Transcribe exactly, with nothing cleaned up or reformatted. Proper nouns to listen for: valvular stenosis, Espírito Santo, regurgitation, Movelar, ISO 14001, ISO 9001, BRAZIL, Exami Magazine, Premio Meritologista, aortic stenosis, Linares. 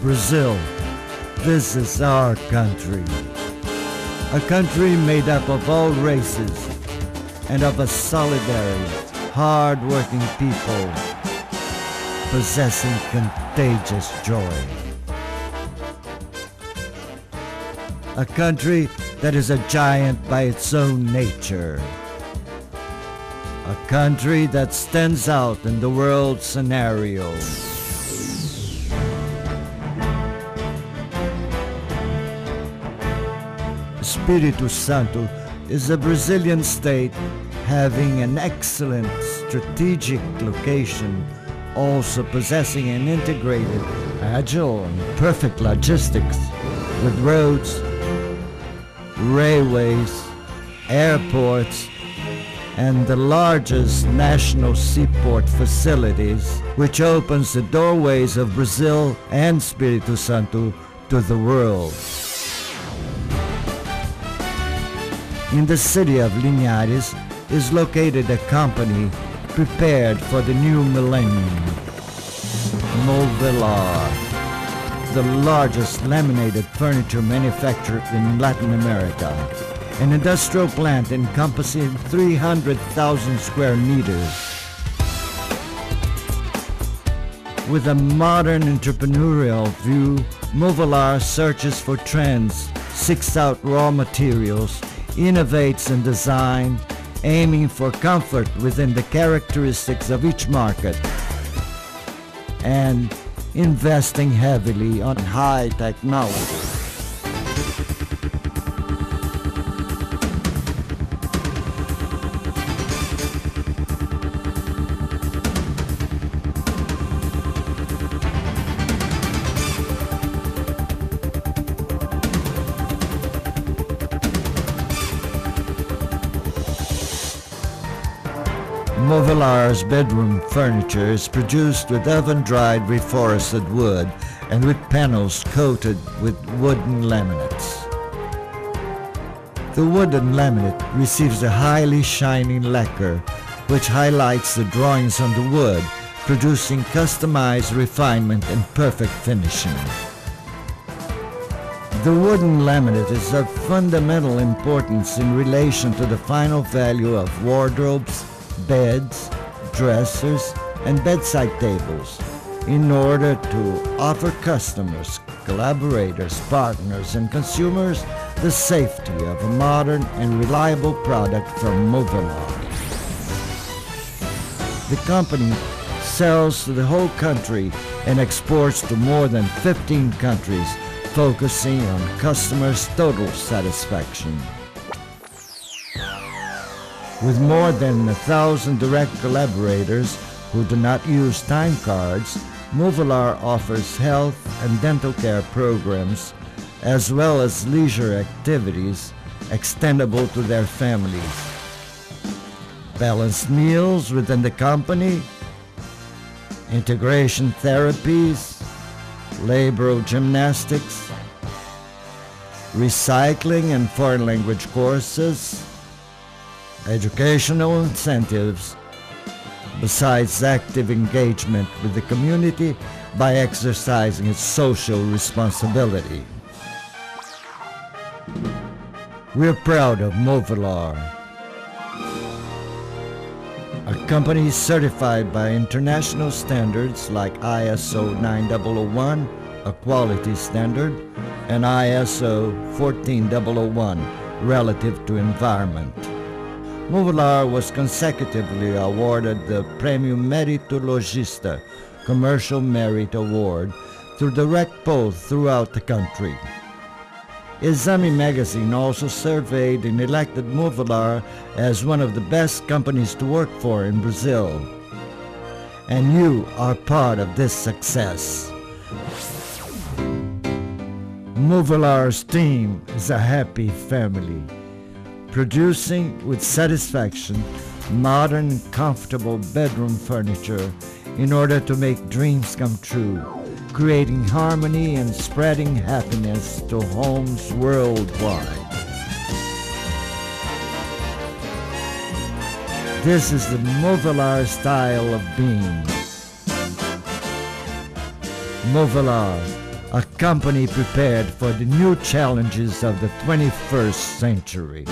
Brazil, this is our country. A country made up of all races and of a solidary, hard-working people possessing contagious joy. A country that is a giant by its own nature. A country that stands out in the world scenario. Espírito Santo is a Brazilian state having an excellent strategic location, also possessing an integrated, agile and perfect logistics with roads, railways, airports, and the largest national seaport facilities, which opens the doorways of Brazil and Espírito Santo to the world. In the city of Linares is located a company prepared for the new millennium, Movelar, the largest laminated furniture manufacturer in Latin America, an industrial plant encompassing three hundred thousand square meters. With a modern entrepreneurial view, Movelar searches for trends, seeks out raw materials, innovates in design, aiming for comfort within the characteristics of each market, and investing heavily on high technology. Movelar's bedroom furniture is produced with oven-dried reforested wood and with panels coated with wooden laminates. The wooden laminate receives a highly shining lacquer which highlights the drawings on the wood, producing customized refinement and perfect finishing. The wooden laminate is of fundamental importance in relation to the final value of wardrobes, beds, dressers, and bedside tables in order to offer customers, collaborators, partners, and consumers the safety of a modern and reliable product from Movelar. The company sells to the whole country and exports to more than fifteen countries, focusing on customers' total satisfaction. With more than a thousand direct collaborators who do not use time cards, Movelar offers health and dental care programs, as well as leisure activities extendable to their families. Balanced meals within the company, integration therapies, labral gymnastics, recycling and foreign language courses, educational incentives, besides active engagement with the community by exercising its social responsibility. We're proud of Movelar, a company certified by international standards like I S O nine thousand one, a quality standard, and I S O fourteen thousand one, relative to environment. Movelar was consecutively awarded the Premio Meritologista Commercial Merit Award through direct polls throughout the country. Exami Magazine also surveyed and elected Movelar as one of the best companies to work for in Brazil. And you are part of this success. Movelar's team is a happy family, producing with satisfaction modern, comfortable bedroom furniture in order to make dreams come true, creating harmony and spreading happiness to homes worldwide. This is the Movelar style of being. Movelar, a company prepared for the new challenges of the twenty-first century.